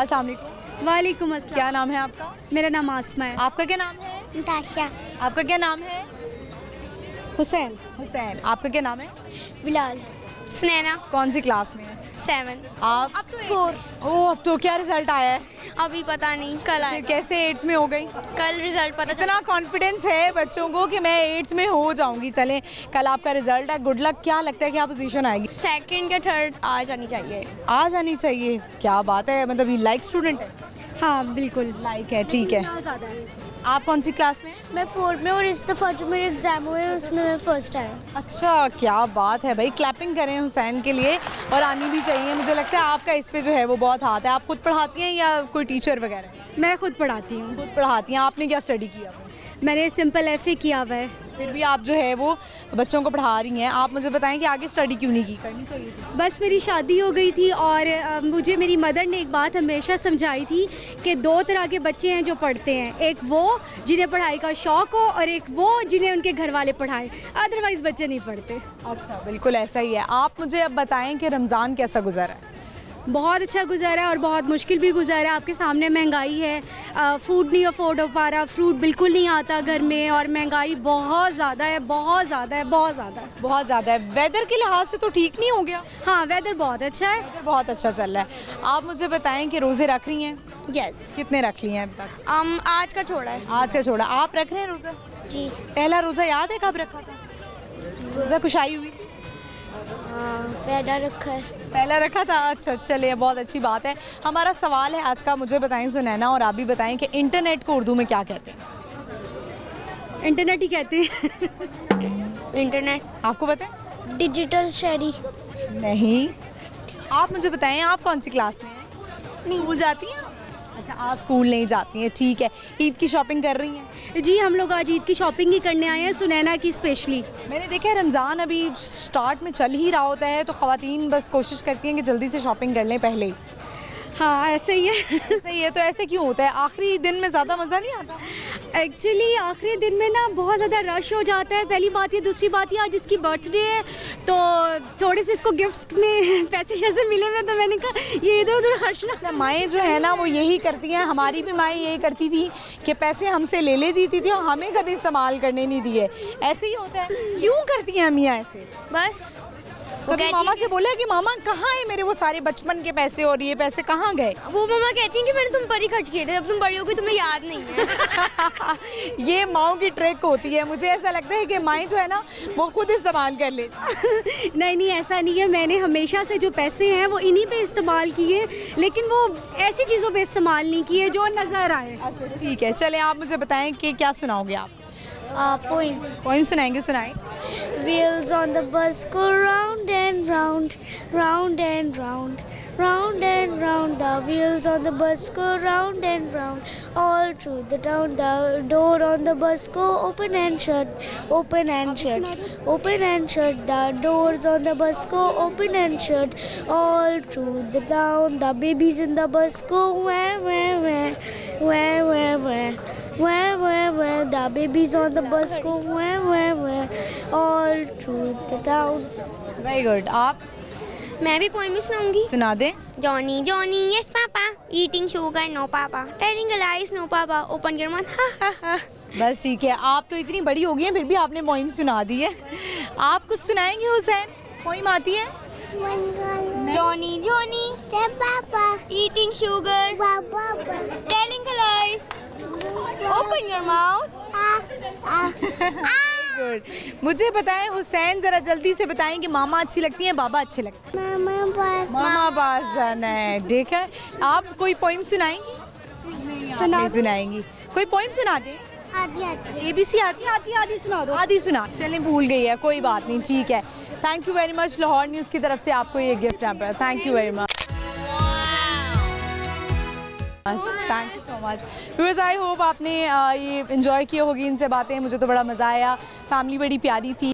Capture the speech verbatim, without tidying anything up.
वालेकुम अस्सलाम। क्या नाम है आपका? मेरा नाम आसमा है। आपका क्या नाम है? दाशा। आपका क्या नाम है? हुसैन। हुसैन। आपका क्या नाम है? विलाल। सुनैना। कौन सी क्लास में है? सेवन। आप? अब तो फोर। ओह, अब तो क्या रिजल्ट आया है? अभी पता नहीं, कल आया। कैसे एट्थ में हो गई? कल रिजल्ट पता। इतना कॉन्फिडेंस है बच्चों को कि मैं एट्थ में हो जाऊंगी। चलें, कल आपका रिजल्ट है, गुड लक। क्या लगता है क्या पोजीशन आएगी? सेकंड या थर्ड आ जानी चाहिए। आ जानी चाहिए, क्या बात है। मतलब ये लाइक स्टूडेंट है? हाँ बिल्कुल लाइक है। ठीक है, आप कौन सी क्लास में? मैं फोर्थ में, और इस दफ़ा जो मेरे एग्ज़ाम हुए उसमें मैं फर्स्ट आया। अच्छा, क्या बात है भाई। क्लैपिंग करें हुसैन के लिए, और आनी भी चाहिए। मुझे लगता है आपका इस पे जो है वो बहुत हाथ है। आप खुद पढ़ाती हैं या कोई टीचर वगैरह? मैं खुद पढ़ाती हूँ। खुद पढ़ाती हैं। आपने क्या स्टडी किया? मैंने सिंपल एफ ए किया हुआ है। फिर भी आप जो है वो बच्चों को पढ़ा रही हैं। आप मुझे बताएं कि आगे स्टडी क्यों नहीं की? करनी चाहिए थी। बस मेरी शादी हो गई थी, और मुझे मेरी मदर ने एक बात हमेशा समझाई थी कि दो तरह के बच्चे हैं जो पढ़ते हैं, एक वो जिन्हें पढ़ाई का शौक़ हो और एक वो जिन्हें उनके घर वाले पढ़ाएं, अदरवाइज़ बच्चे नहीं पढ़ते। अच्छा, बिल्कुल ऐसा ही है। आप मुझे अब बताएँ कि रमज़ान कैसा गुजारा है? बहुत अच्छा गुजारा है, और बहुत मुश्किल भी गुजारा है। आपके सामने महंगाई है, फ़ूड नहीं अफोर्ड हो पा रहा, फ्रूट बिल्कुल नहीं आता घर में, और महंगाई बहुत ज़्यादा है, बहुत ज़्यादा है, बहुत ज़्यादा है, बहुत ज़्यादा है। वेदर के लिहाज से तो ठीक नहीं हो गया? हाँ, वेदर बहुत अच्छा है। वेदर बहुत अच्छा चल रहा है। आप मुझे बताएं कि रोज़े रख रही हैं? यस। कितने रख लिए हैं अब तक? um, आज का छोड़ा है। आज का छोड़ा। आप रख रहे हैं रोज़ा? जी। पहला रोज़ा याद है कब रखा था? रोज़ा कुशाई हुई थी? पहला रखा है। पहला रखा था। अच्छा, चलिए, बहुत अच्छी बात है। हमारा सवाल है आज का, मुझे बताएं सुनैना और आप भी बताएं कि इंटरनेट को उर्दू में क्या कहते हैं? इंटरनेट ही कहते हैं। इंटरनेट आपको पता है? डिजिटल शहरी। नहीं। आप मुझे बताएं, आप कौन सी क्लास में हैं? स्कूल जाती हैं? अच्छा, आप स्कूल नहीं जाती हैं, ठीक है। ईद की शॉपिंग कर रही हैं? जी, हम लोग आज ईद की शॉपिंग ही करने आए हैं, सुनैना की स्पेशली। मैंने देखा है रमज़ान अभी स्टार्ट में चल ही रहा होता है, तो ख़वातीन बस कोशिश करती हैं कि जल्दी से शॉपिंग कर लें पहले ही। हाँ, ऐसे ही है। ऐसे ही है, तो ऐसे क्यों होता है? आखिरी दिन में ज़्यादा मज़ा नहीं आता? एक्चुअली आखिरी दिन में ना बहुत ज़्यादा रश हो जाता है, पहली बात ये। दूसरी बात ये, आज इसकी बर्थडे है, तो थोड़े से इसको गिफ्ट्स में पैसे शैसे मिले हुए, तो मैंने कहा ये इधर उधर खर्चना। माएँ जो है ना वो यही करती हैं। हमारी भी माएँ यही करती थी कि पैसे हमसे ले ले देती थी और हमें कभी इस्तेमाल करने नहीं दिए। ऐसे ही होता है। क्यों करती हैं मियाँ ऐसे? बस तो मामा से बोला कि मामा कहाँ है मेरे वो सारे बचपन के पैसे, और ये पैसे कहाँ गए? वो मामा कहती हैं कि मैंने तुम पर ही खर्च किए थे, अब तुम बड़ी हो गई, तुम्हें याद नहीं है। ये माओं की ट्रिक होती है। मुझे ऐसा लगता है कि माएँ जो है ना वो खुद इस्तेमाल कर ले। नहीं नहीं, ऐसा नहीं है। मैंने हमेशा से जो पैसे हैं वो इन्हीं पे इस्तेमाल किए, लेकिन वो ऐसी चीज़ों पर इस्तेमाल नहीं किए जो नज़र आए। अच्छा, ठीक है। चले, आप मुझे बताएँ कि क्या सुनाओगे आप? पोइम। पोइम सुनाएंगे? सुनाएं। Wheels on the bus go round and round, round and round, round and round. The wheels on the bus go round and round, all through the town. The door on the bus go open and shut, open and shut, open and shut. The doors on the bus go open and shut, all through the town. The babies in the bus go wah wah wah, wah wah wah, wah wah wah. The babies on the bus go wah wah wah, all through the town. Very good. आप? मैं भी poem ही सुनाऊंगी। सुना दे। Johnny Johnny yes papa, eating sugar no papa, telling a lies no papa, open your mouth ha ha हा। बस, ठीक है। आप तो इतनी बड़ी हो गई हैं फिर भी आपने पोएम सुना दी है। आप कुछ सुनाएंगे हुसैन? पोएम आती है? Johnny Johnny yes papa, eating sugar papa, telling a lies, open your mouth. Good. मुझे बताएं हुसैन, जरा जल्दी से बताएं कि मामा अच्छी लगती हैं, बाबा अच्छे लगते हैं? मामा पास। मामा पास जाना है। देखा, आप कोई पोइम सुनाएंगी? सुना सुनाएंगी कोई पोइम सुना दें? आधी आती, ए बी सी आती, आधी आधी सुना दो। आधी सुना, चलें, भूल गई है, कोई बात नहीं, ठीक है। Thank you very much. Lahore news की तरफ से आपको ये गिफ्ट है। Thank you very much. Thank you so much viewers. I hope आपने ये इन्जॉय की होगी इनसे बातें। मुझे तो बड़ा मज़ा आया, फैमिली बड़ी प्यारी थी।